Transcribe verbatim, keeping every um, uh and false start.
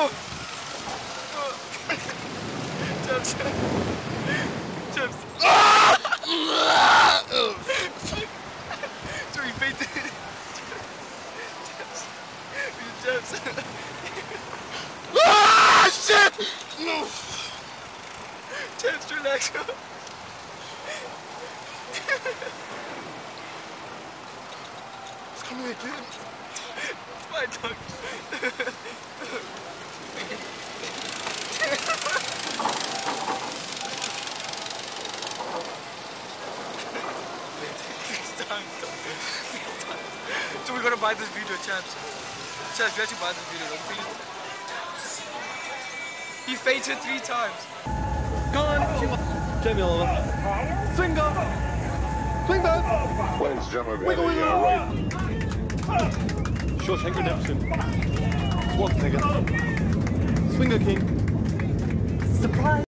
Chips. Chips. So he faked it. Chips. Chips. Ah, shit! No. Chips, relax. It's coming again. My dog. So we're gonna buy this video, chaps. Chaps, we actually buy this video. Don't please. He fainted three times. Gone. Swing go. Swing go. Ladies and gentlemen, wiggle, wiggle, right. Short hanger Neptune. Swat nigga. Swinger king. Surprise.